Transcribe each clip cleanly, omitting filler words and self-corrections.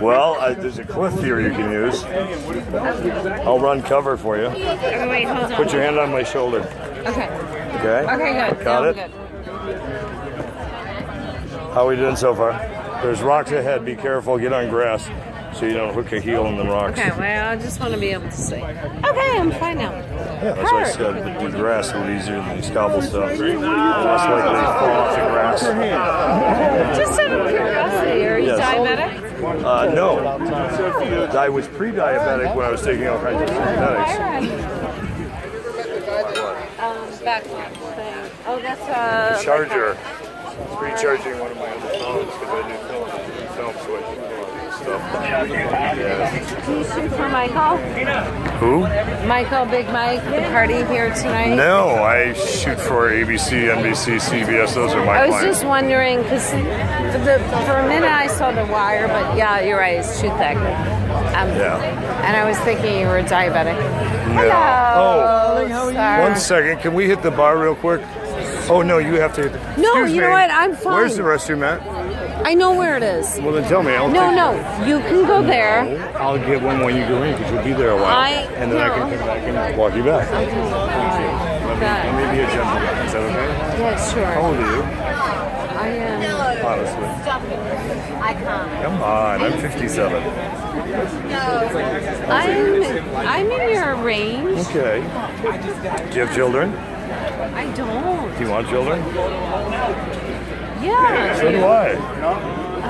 Well, there's a cliff here you can use. I'll run cover for you. Oh, wait, hold on. Put your hand on my shoulder. Okay. Okay? Okay, good. Got it? Good. How are we doing so far? There's rocks ahead. Be careful. Get on grass so you don't hook a heel in the rocks. Okay, well, I just want to be able to see. Okay, I'm fine now. Yeah, that's what I said. The grass would be easier than these cobblestones. Less likely to fall off the grass. Just out of curiosity, are you diabetic? No. I was pre-diabetic when I was taking all kinds of genetics. Backpack thing. Oh, that's a charger. Recharging one of my other phones because I do film, so I do stuff. Yeah. Do you shoot for Michael? Who? Michael, Big Mike, the party here tonight? No, I shoot for ABC, NBC, CBS. Those are my clients. I was just wondering because for a minute I saw The Wire, but yeah, you're right. Shoot that. And I was thinking you were diabetic. No. Hello. Oh, sorry. 1 second. Can we hit the bar real quick? Oh, no, you have to. No, you know what? I'm fine. Where's the restroom at? I know where it is. Well, then tell me. No, you can go there. I'll get one when you go in because you'll be there a while. I can come back and walk you back. Okay. Let me be a gentleman. Is that okay? Yeah, sure. How old are you? I am. Honestly. Stop it. I can't. Come on. I'm 57. I'm in your range. Okay. Do you have children? I don't. Do you want children? Yeah. So do I.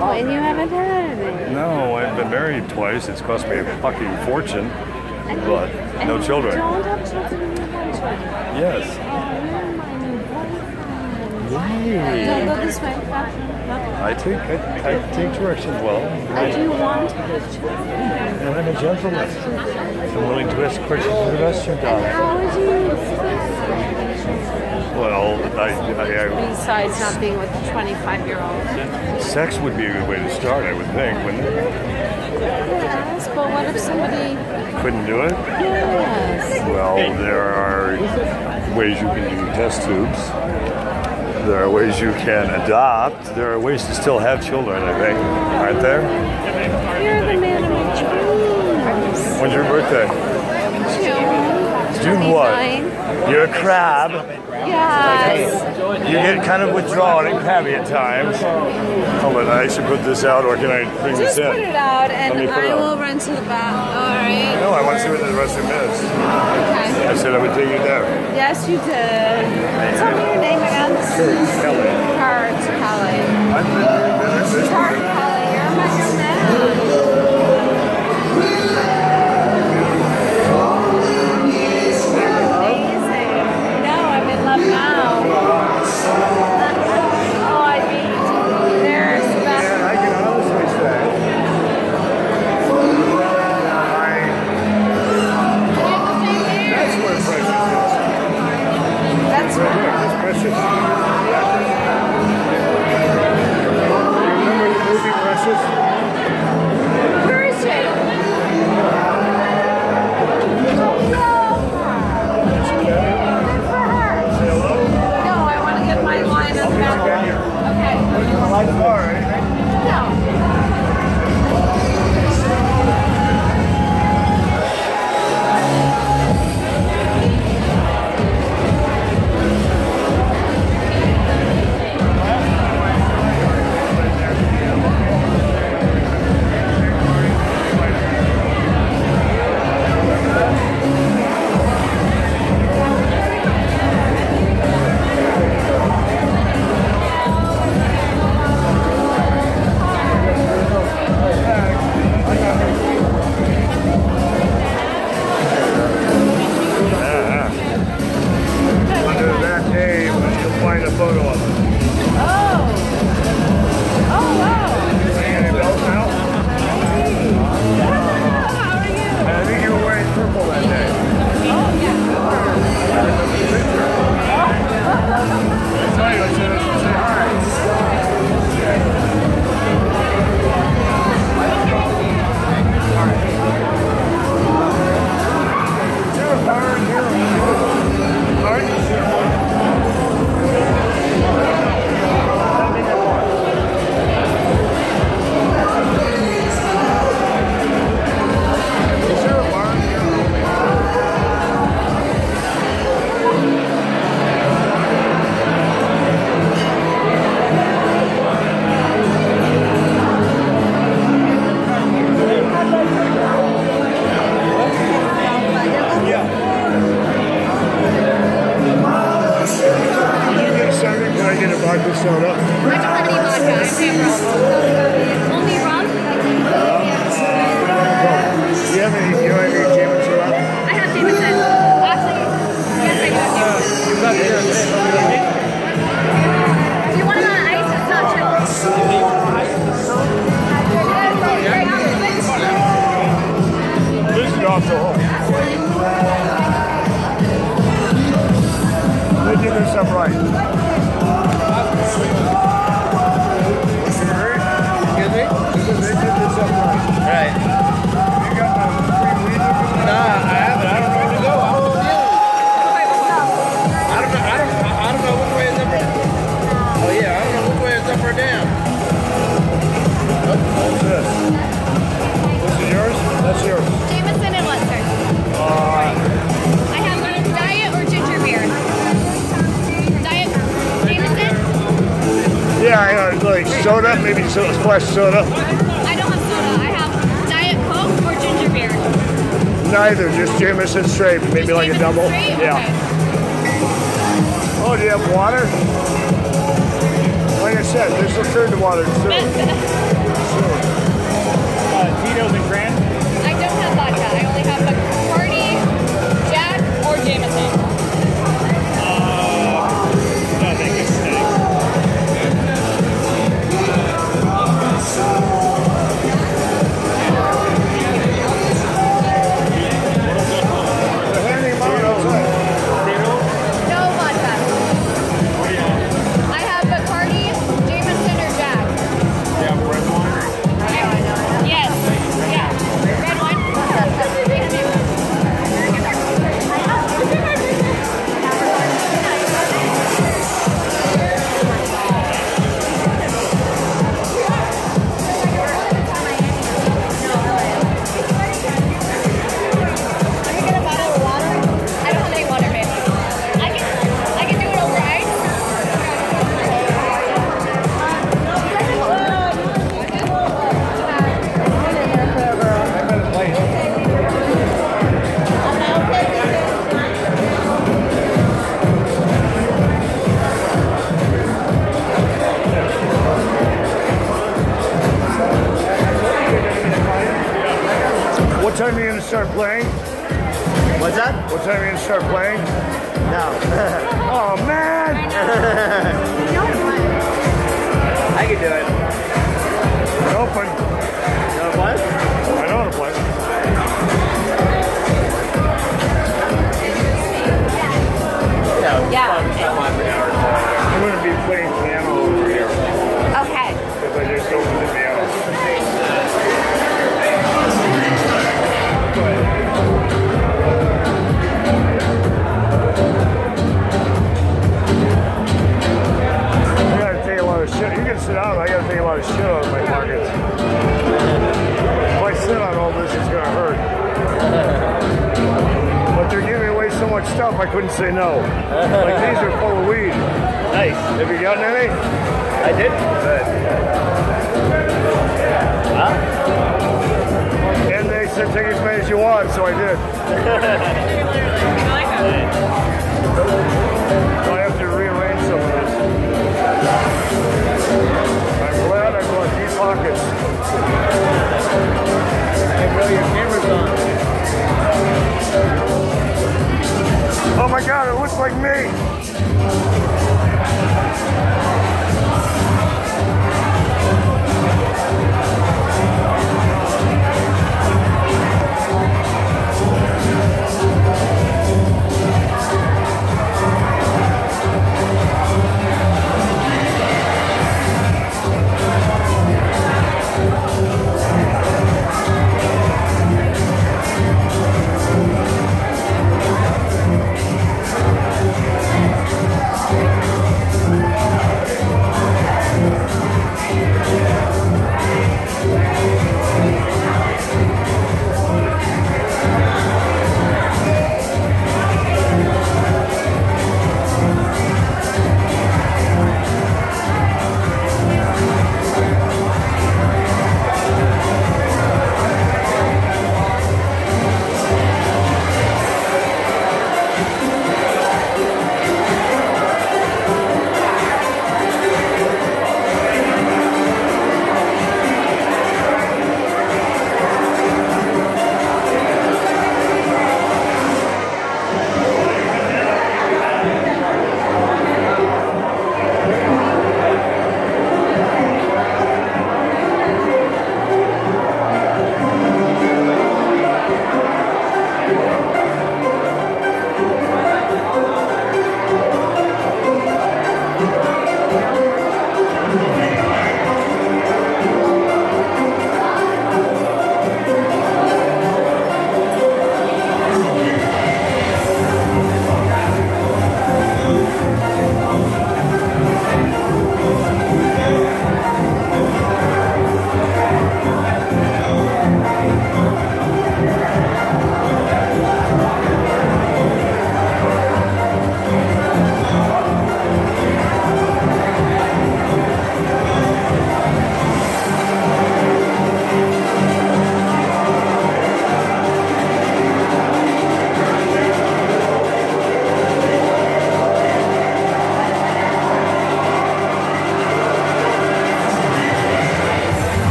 Oh, and you haven't had any? No, I've been married twice. It's cost me a fucking fortune, but no children. You don't have children? Yes. Don't go this way. I take directions well. I do want to have children. And I'm a gentleman. I'm willing to ask questions for the rest of your time. How would you? Well, besides not being with a 25-year-old. Sex would be a good way to start, I would think, wouldn't it? Yes, but what if somebody... couldn't do it? Yes. Well, there are ways you can do test tubes. There are ways you can adopt. There are ways to still have children, I think. Aren't there? You're the man of my dreams. When's your birthday? June. June what? You're a crab. Yes. You get kind of withdrawn and crabby at times. Hold on, I should put this out, or can I bring this in? Just put it out, and I will run to the bathroom. All right. No, I want to see what the restroom is. Okay. I said I would take you there. Yes, you did. Tell me your name again. Kurt Kelly. Kurt Kelly. I've been doing business. Kurt Kelly, you're my man. maybe soda, splash soda? I don't have soda. I have Diet Coke or ginger beer. Neither, just Jameson straight, maybe just like Jameson a double. Straight? Yeah. Okay. Oh, do you have water? Like I said, this will turn to water soon. Tito's and Grand? I don't have vodka. I only have Bacardi, Jack, or Jameson. No, I think it's no vodka. I have Bacardi, Jameson, or Jack. Yeah, red wine. I know. Yes. Yeah. Red wine. What time are you going to start playing? What's that? What time are you going to start playing? No. Oh, man! I can do it. It's open. You want to play? I don't want to play. Yeah. I'm going to be playing piano over here. Okay. Because I just opened the piano. I gotta take a lot of shit. You can sit out, I gotta take a lot of shit out of my pockets. If I sit on all this, it's gonna hurt. But they're giving away so much stuff, I couldn't say no. Like, these are full of weed. Nice. Have you gotten any? I did. Good. And they said, take as many as you want, so I did. So I have to rearrange some of this. I'm glad I bought these pockets. Hey, bro, your camera's on. Oh my God, it looks like me.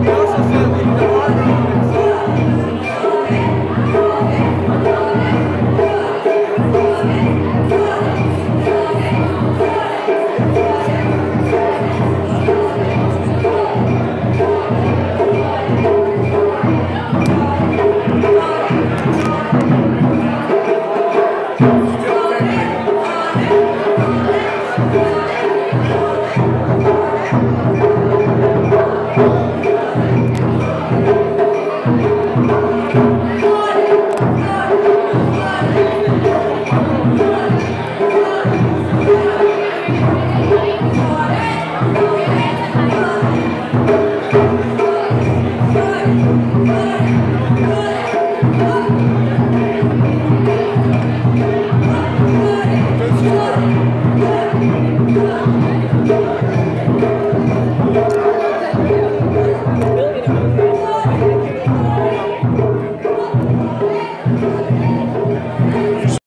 He also said